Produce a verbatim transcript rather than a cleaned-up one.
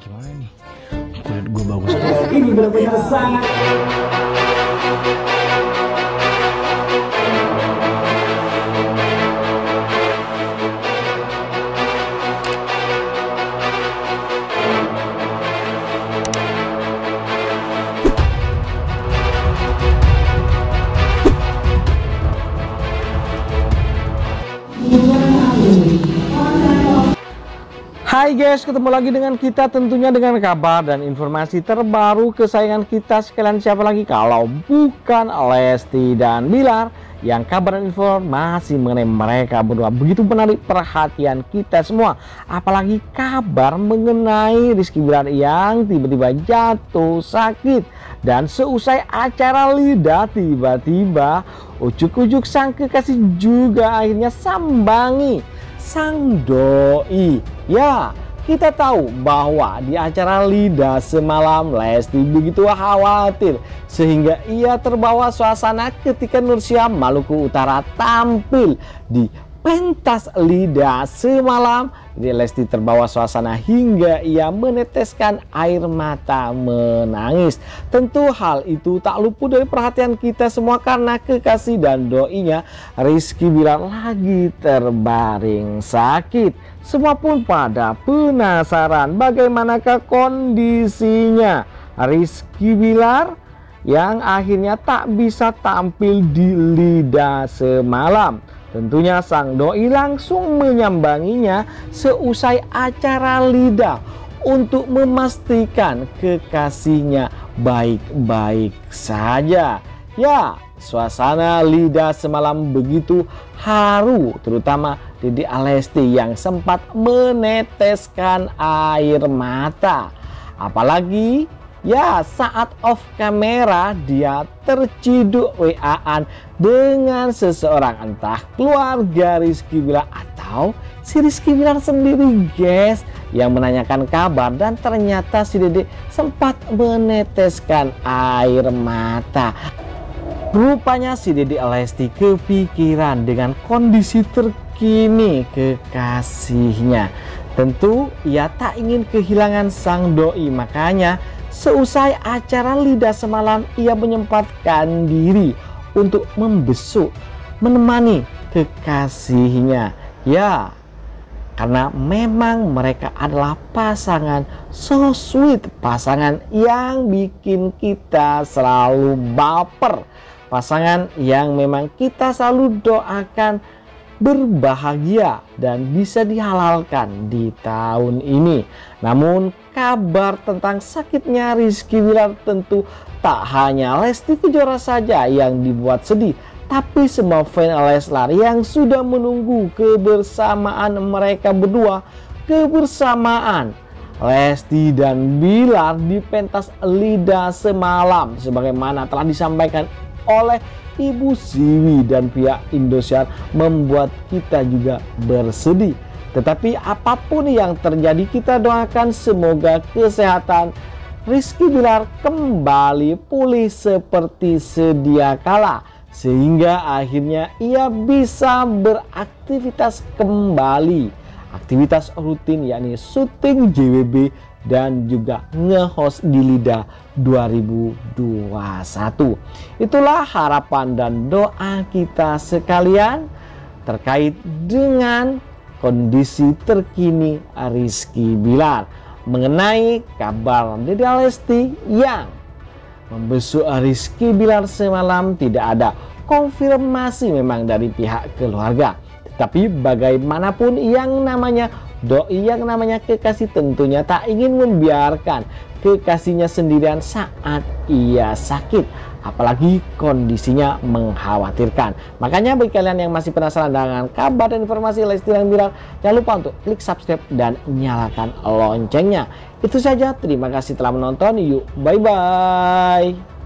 Gimana nih? Kulit gue bagus. Ini bener-bener sangat. Hai guys, ketemu lagi dengan kita tentunya dengan kabar dan informasi terbaru kesayangan kita sekalian. Siapa lagi kalau bukan Lesti dan Billar yang kabar dan informasi mengenai mereka berdua begitu menarik perhatian kita semua. Apalagi kabar mengenai Rizky Billar yang tiba-tiba jatuh sakit dan seusai acara LIDA tiba-tiba ujuk-ujuk sang kekasih juga akhirnya sambangi sang doi. Ya, kita tahu bahwa di acara LIDA semalam Lesti begitu khawatir sehingga ia terbawa suasana ketika Nursiam Maluku Utara tampil di pentas LIDA semalam. Jadi Lesti terbawa suasana hingga ia meneteskan air mata menangis. Tentu hal itu tak luput dari perhatian kita semua karena kekasih dan doinya Rizky Billar lagi terbaring sakit. Semua pun pada penasaran bagaimanakah kondisinya Rizky Billar yang akhirnya tak bisa tampil di LIDA semalam. Tentunya sang doi langsung menyambanginya seusai acara LIDA untuk memastikan kekasihnya baik-baik saja. Ya, suasana LIDA semalam begitu haru, terutama Didi Alesti yang sempat meneteskan air mata. Apalagi ya, saat off kamera dia terciduk W A-an dengan seseorang, entah keluarga Rizky Billar atau si Rizky Billar sendiri guys, yang menanyakan kabar dan ternyata si Dede sempat meneteskan air mata. Rupanya si Didi Alesti kepikiran dengan kondisi terkini kekasihnya. Tentu ia tak ingin kehilangan sang doi, makanya seusai acara LIDA semalam ia menyempatkan diri untuk membesuk, menemani kekasihnya. Ya, karena memang mereka adalah pasangan so sweet, pasangan yang bikin kita selalu baper, pasangan yang memang kita selalu doakan berbahagia dan bisa dihalalkan di tahun ini. Namun kabar tentang sakitnya Rizky Billar tentu tak hanya Lesti Kejora saja yang dibuat sedih, tapi semua fan Leslar yang sudah menunggu kebersamaan mereka berdua, kebersamaan Lesti dan Billar di pentas LIDA semalam sebagaimana telah disampaikan oleh Ibu Siwi dan pihak Indosiar membuat kita juga bersedih. Tetapi apapun yang terjadi, kita doakan semoga kesehatan Rizky Billar kembali pulih seperti sedia kala, sehingga akhirnya ia bisa beraktivitas kembali. Aktivitas rutin yakni syuting J W B dan juga nge-host di LIDA dua ribu dua puluh satu. Itulah harapan dan doa kita sekalian terkait dengan kondisi terkini Rizky Billar. Mengenai kabar Didi Alesti yang membesuk Rizky Billar semalam, tidak ada konfirmasi memang dari pihak keluarga. Tapi bagaimanapun yang namanya doi, yang namanya kekasih tentunya tak ingin membiarkan kekasihnya sendirian saat ia sakit. Apalagi kondisinya mengkhawatirkan. Makanya bagi kalian yang masih penasaran dengan kabar dan informasi Lesti dan Billar, jangan lupa untuk klik subscribe dan nyalakan loncengnya. Itu saja, terima kasih telah menonton. Yuk, bye-bye.